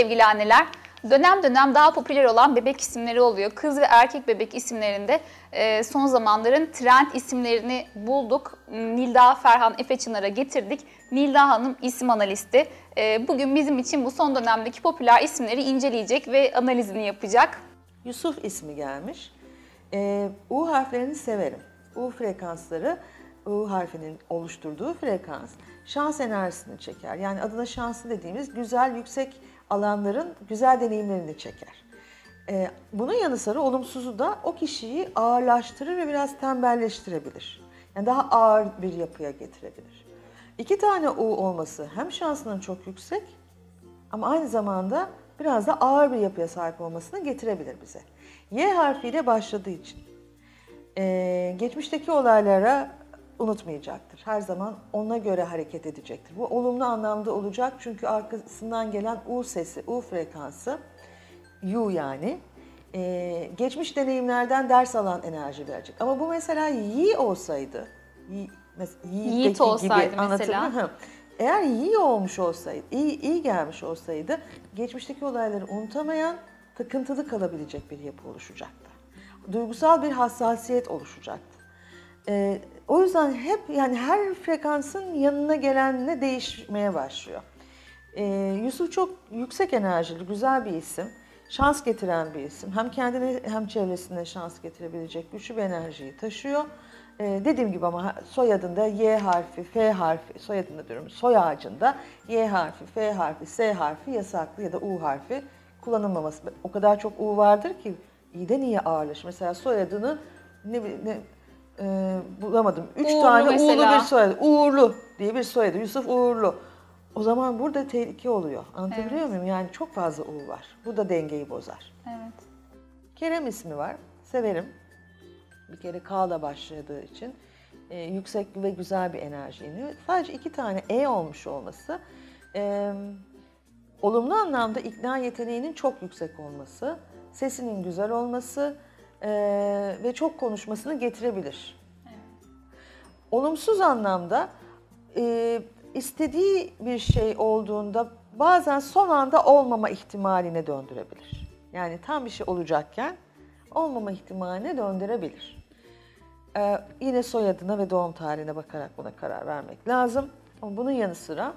sevgili anneler, dönem dönem daha popüler olan bebek isimleri oluyor. Kız ve erkek bebek isimlerinde son zamanların trend isimlerini bulduk. Nilda Ferhan Efe Çınar'a getirdik. Nilda Hanım isim analisti. Bugün bizim için bu son dönemdeki popüler isimleri inceleyecek ve analizini yapacak. Yusuf ismi gelmiş. U harflerini severim. U frekansları, U harfinin oluşturduğu frekans şans enerjisini çeker. Yani adına şanslı dediğimiz güzel, yüksek alanların güzel deneyimlerini çeker. Bunun yanı sıra olumsuzu da o kişiyi ağırlaştırır ve biraz tembelleştirebilir. Yani daha ağır bir yapıya getirebilir. İki tane U olması hem şansının çok yüksek ama aynı zamanda biraz da ağır bir yapıya sahip olmasını getirebilir bize. Y harfiyle başladığı için geçmişteki olaylara unutmayacaktır. Her zaman ona göre hareket edecektir. Bu olumlu anlamda olacak çünkü arkasından gelen U sesi, U frekansı, U yani geçmiş deneyimlerden ders alan enerji verecek. Ama bu mesela Yi olsaydı, Yiğit olsaydı gibi mesela. Eğer iyi olmuş olsaydı, iyi gelmiş olsaydı geçmişteki olayları unutamayan, takıntılı kalabilecek bir yapı oluşacaktı. Duygusal bir hassasiyet oluşacaktı. O yüzden hep yani her frekansın yanına gelenle değişmeye başlıyor. Yusuf çok yüksek enerjili, güzel bir isim. Şans getiren bir isim. Hem kendine hem çevresine şans getirebilecek güçlü bir enerjiyi taşıyor. Dediğim gibi ama soyadında Y harfi, F harfi, soyadında diyorum, soy ağacında Y harfi, F harfi, S harfi yasaklı ya da U harfi kullanılmaması. O kadar çok U vardır ki İ'den İ'ye ağırlaşır. Mesela soyadını bulamadım. Üç tane Uğurlu bir soyadı. Uğurlu diye bir soyadı. Yusuf Uğurlu. O zaman burada tehlike oluyor. Anlatabiliyor muyum? Yani çok fazla U var. Bu da dengeyi bozar. Evet. Kerem ismi var. Severim. Bir kere K'la başladığı için yüksek ve güzel bir enerji iniyor. Sadece iki tane E olmuş olması, olumlu anlamda ikna yeteneğinin çok yüksek olması, sesinin güzel olması ve çok konuşmasını getirebilir. Evet. Olumsuz anlamda istediği bir şey olduğunda bazen son anda olmama ihtimaline döndürebilir. Yani tam bir şey olacakken olmama ihtimaline döndürebilir. Yine soyadına ve doğum tarihine bakarak buna karar vermek lazım. Ama bunun yanı sıra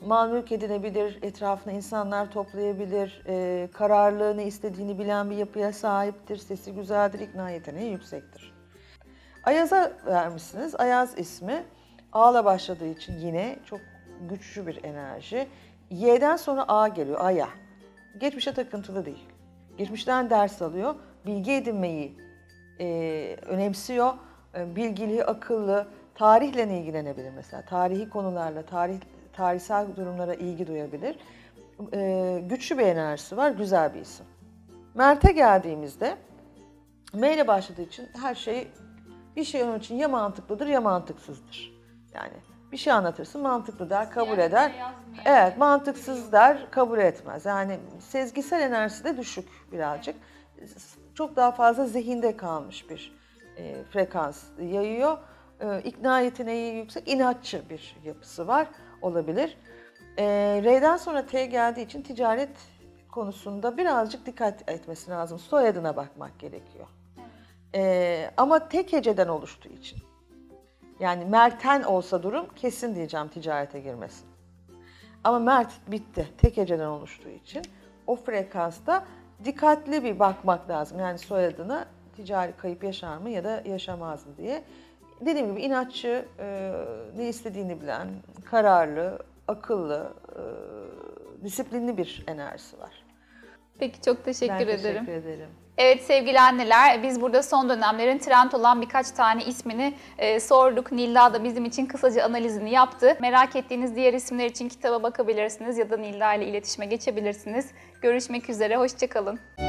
mal mülk edinebilir, etrafına insanlar toplayabilir, kararlılığını, istediğini bilen bir yapıya sahiptir, sesi güzeldir, ikna yeteneği yüksektir. Ayaz'a vermişsiniz. Ayaz ismi A'la başladığı için yine çok güçlü bir enerji. Y'den sonra A geliyor, Aya. Geçmişe takıntılı değil. Geçmişten ders alıyor, bilgi edinmeyi önemsiyor, bilgili, akıllı, tarihle ilgilenebilir mesela. Tarihi konularla, tarihsel durumlara ilgi duyabilir. Güçlü bir enerjisi var, güzel bir isim. Mert'e geldiğimizde, M ile başladığı için her şey, bir şey onun için ya mantıklıdır ya mantıksızdır. Yani bir şey anlatırsın, mantıklı der, kabul eder. Evet, mantıksız der, kabul etmez. Yani sezgisel enerjisi de düşük birazcık. Çok daha fazla zihinde kalmış bir frekans yayıyor. İkna yeteneği yüksek, inatçı bir yapısı var, olabilir. R'den sonra T geldiği için ticaret konusunda birazcık dikkat etmesi lazım. Soyadına bakmak gerekiyor. Ama tek heceden oluştuğu için. Yani Mert'en olsa durum kesin diyeceğim ticarete girmesin. Ama Mert bitti. Tek heceden oluştuğu için o frekansta dikkatli bir bakmak lazım. Yani soyadına ticari kayıp yaşar mı ya da yaşamaz mı diye. Dediğim gibi inatçı, ne istediğini bilen, kararlı, akıllı, disiplinli bir enerjisi var. Peki çok teşekkür ederim. Ben teşekkür ederim. Evet sevgili anneler, biz burada son dönemlerin trend olan birkaç tane ismini sorduk. Nilda da bizim için kısaca analizini yaptı. Merak ettiğiniz diğer isimler için kitaba bakabilirsiniz ya da Nilda ile iletişime geçebilirsiniz. Görüşmek üzere, hoşça kalın.